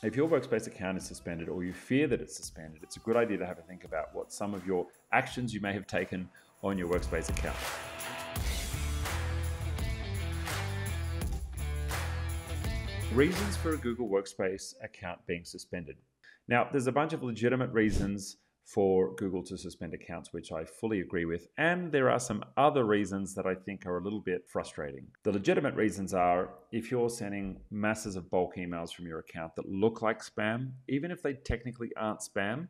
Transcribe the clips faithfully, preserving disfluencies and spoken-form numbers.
If your Workspace account is suspended or you fear that it's suspended, it's a good idea to have a think about what some of your actions you may have taken on your Workspace account. Reasons for a Google Workspace account being suspended. Now, there's a bunch of legitimate reasons for Google to suspend accounts, which I fully agree with. And there are some other reasons that I think are a little bit frustrating. The legitimate reasons are if you're sending masses of bulk emails from your account that look like spam, even if they technically aren't spam,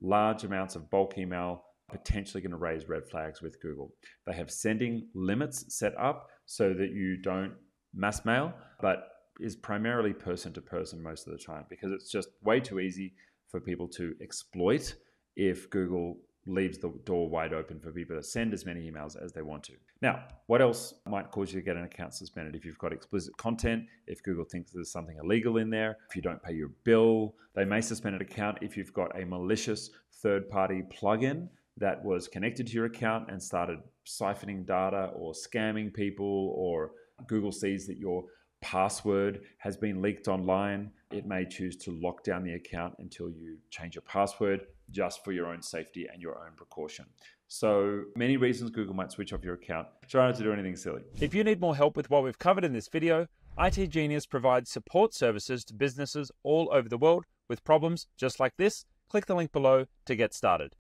large amounts of bulk email are potentially going to raise red flags with Google. They have sending limits set up so that you don't mass mail, but is primarily person to person most of the time, because it's just way too easy for people to exploit if Google leaves the door wide open for people to send as many emails as they want to. Now, what else might cause you to get an account suspended? If you've got explicit content, if Google thinks there's something illegal in there, if you don't pay your bill, they may suspend an account if you've got a malicious third-party plugin that was connected to your account and started siphoning data or scamming people, or Google sees that your password has been leaked online. It may choose to lock down the account until you change your password, just for your own safety and your own precaution. So many reasons Google might switch off your account. Try not to do anything silly. If you need more help with what we've covered in this video, I T Genius provides support services to businesses all over the world with problems just like this. Click the link below to get started.